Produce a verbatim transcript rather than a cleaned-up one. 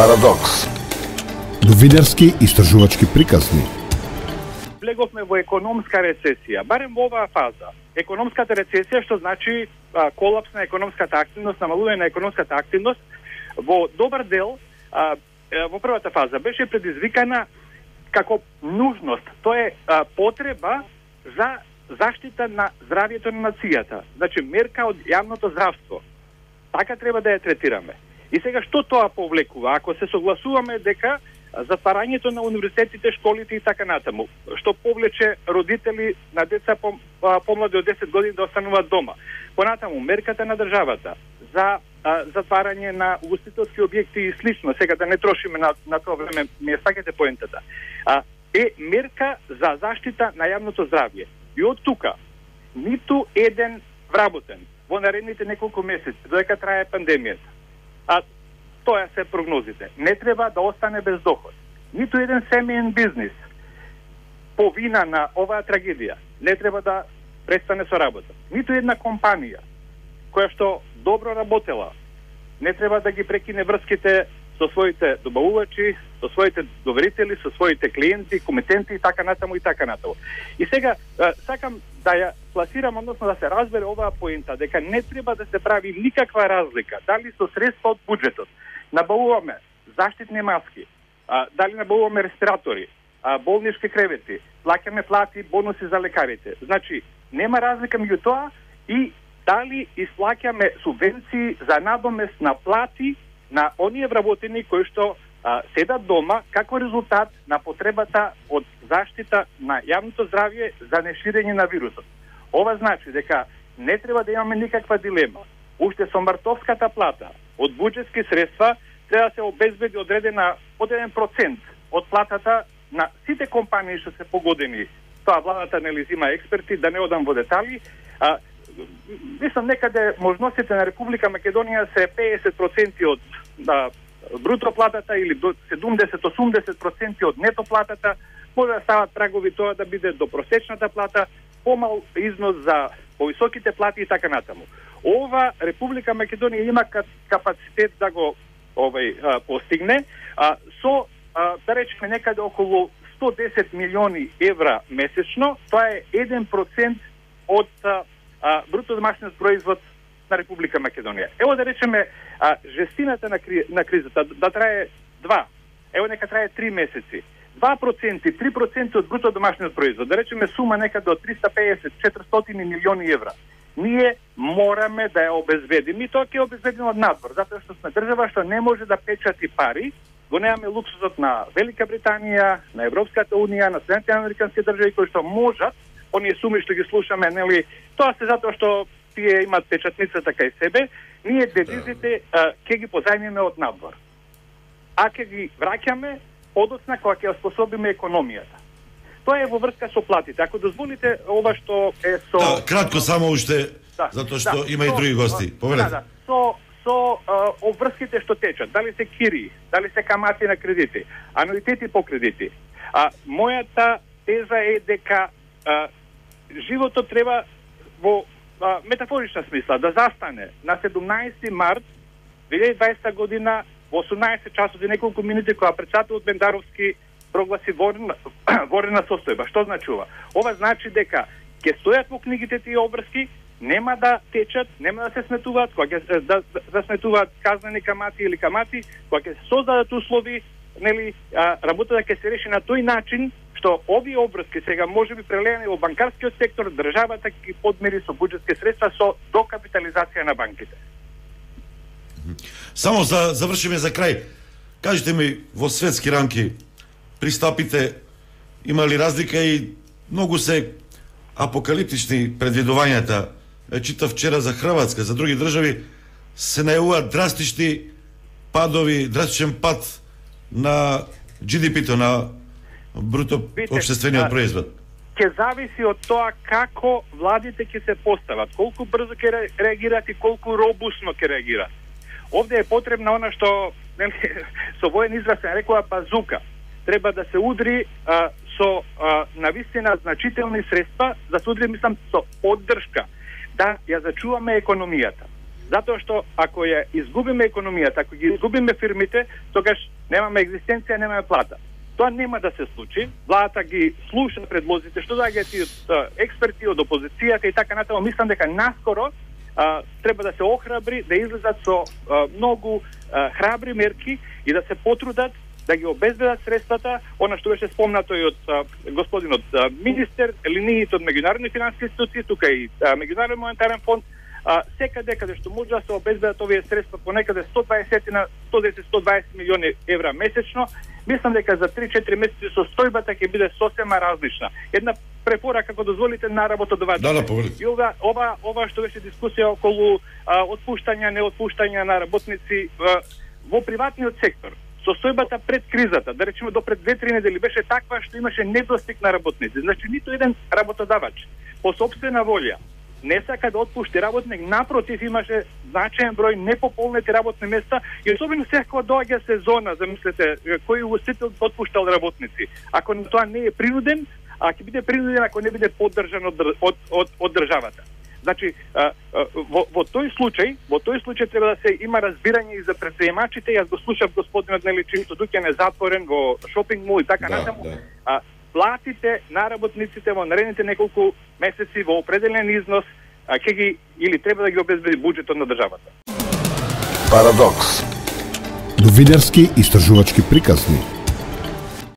парадокс. Довидерски истражувачки приказни. Влеговме во економска рецесија, барем во оваа фаза. Економската рецесија, што значи а, колапс на економската активност, намалување на економската активност, во добар дел, а, во првата фаза, беше предизвикана како нужност. Тоа е а, потреба за заштита на здравјето на нацијата. Значи, мерка од јавното здравство. Така треба да ја третираме. И сега, што тоа повлекува? Ако се согласуваме дека затварањето на универзитетите, школите и така натаму, што повлече родители на деца помлади од десет години да остануваат дома. Понатаму, мерката на државата за а, затварање на угостителски објекти и слично, сега да не трошиме на, на тоа време, ми е сакате поентата, а, е мерка за заштита на јавното здравје. И од тука, ниту еден вработен во наредните неколку месеци, додека трае пандемијата, а тоа се прогнозите. Не треба да остане без доход. Ниту еден семеен бизнис по вина на оваа трагедија не треба да престане со работа. Ниту една компанија која што добро работела не треба да ги прекине врските со своите добавувачи, со своите доверители, со своите клиенти, комитенти и така натаму и така натаму. И сега сакам да ја пласирам, односно да се разбере оваа поента, дека не треба да се прави никаква разлика, дали со средства од буџетот набавуваме заштитни маски, а, дали набавуваме респиратори, а, болнички кревети, плаќаме плати, бонуси за лекарите. Значи, нема разлика меѓу тоа и дали исплаќаме субвенции за надомест на плати на оние вработени кои што а, седат дома како резултат на потребата од заштита на јавното здравје за неширење на вирусот. Ова значи дека не треба да имаме никаква дилема. Уште со мартовската плата од буџетски средства треба да се обезбеди одредена одреден процент од платата на сите компании што се погодени. Тоа владата не лизима експерти, да не одам во детали. А, мислам, некаде можностите на Република Македонија се педесет проценти од да, брутоплатата или до седумдесет до осумдесет проценти од нетоплатата. Може да стават прагови тоа да биде до просечната плата, помал износ за повисоките плати и така натаму. Ова Република Македонија има капацитет да го овај постигне а, со а, да речеме некаде околу сто десет милиони евра месечно. Тоа е еден процент од а, а, бруто домашниот производ на Република Македонија. Ево да речеме а, жестината на, кри, на кризата да трае два. Ево нека трае три месеци. два проценти, три проценти од бруто домашниот производ. Да речеме сума некаде од триста педесет до четиристотини милиони евра. Ние мораме да ја обезбедиме, и тоа ќе обезбедиме од надвор, затоа што сме држава што не може да печати пари, го немаме луксузот на Велика Британија, на Европската Унија, на Соединетите Американски држави кои што можат, оние суми што ги слушаме, нели, тоа се затоа што тие имаат печатницата кај себе, ние девизите ќе ги позајмиме од надвор. А ќе ги враќаме подоцна кога ќе способиме економијата. Тоа е во врска со платите. Ако дозволите ова што е со... Да, кратко само уште, да, затоа што да, има со, и други гости. Поверете. Да, да, со со а, обврските што течат, дали се кири, дали се камати на кредити, ануитети по кредити. А, мојата теза е дека а, животот треба во а, метафорична смисла да застане на седумнаесети март две илјади и дваесета година во осумнаесет часот и неколку минути која председателот Бендаровски прогласи ворена, ворена состојба. Што значува? Ова значи дека ќе стојат во книгите тие обврски, нема да течат, нема да се сметуваат, кога ќе да, да сметуваат казнени камати или камати, кога ќе создадат услови, нели, а, работата ќе се реши на тој начин што овие обврски сега може би прелеани во банкарскиот сектор, државата ќе подмири со буџетски средства со докапитализација на банките. Само за завршиме за крај. Кажете ми, во светски рамки пристапите има ли разлика? И многу се апокалиптични предвидувањата. Читав вчера за Хрватска, за други држави се најавуваат драстични падови, драстичен пад на джи ди пи-то, на бруто општествениот производ. Ќе зависи од тоа како владите ќе се постават, колку брзо ќе реагираат и колку робусно ќе реагираат. Овде е потребна она што со воен израз се рекува базука. Треба да се удри а, со а, навистина значителни средства, да се удри, мислам, со поддршка, да ја зачуваме економијата. Затоа што ако ја изгубиме економијата, ако ги изгубиме фирмите, тогаш немаме екзистенција, немаме плата. Тоа нема да се случи. Владата ги слуша предлозите што доаѓаат од експерти, од опозицијата и така натаму. Мислам дека наскоро а, треба да се охрабри, да излезат со а, многу а, храбри мерки и да се потрудат да ги обезбедат средствата, она што беше спомнато и од а, господинот а, министер, линиите од меѓународни финансиски институции, тука и а, меѓународен монетарен фонд, а, секаде каде што може да се обезбедат овие средства понекаде сто дваесет на сто дваесет милиони евра месечно, мислам дека за три-четири месеци состојбата ќе биде сосема различна. Една препорака, како дозволите, на работодавачите. Да, да, и ова, ова, ова што беше дискусија околу а, отпуштања, неотпуштања на работници а, во приватниот сектор. Состојбата пред кризата, да речеме до пред две-три недели, беше таква што имаше недостиг на работници. Значи, ниту еден работодавач по сопствена волја не сака да отпушти работник, напротив, имаше значаен број непополнети работни места и особено сега кога доаѓа сезона, замислете, кој увостител отпуштал работници. Ако тоа не е принуден, а ќе биде принуден ако не биде поддржан од, од, од, од државата. Значи, а, а, во, во тој случај, во тој случај треба да се има разбирање и за предприемачите. Јас го слушав господинот нели чијто дуќан е затворен во шопинг мол и така да, натаму. Да. А платите на работниците во наредните неколку месеци во определен износ а, ќе ги или треба да ги обезбеди буџетот на државата. Парадокс. Довидерски и истражувачки приказни.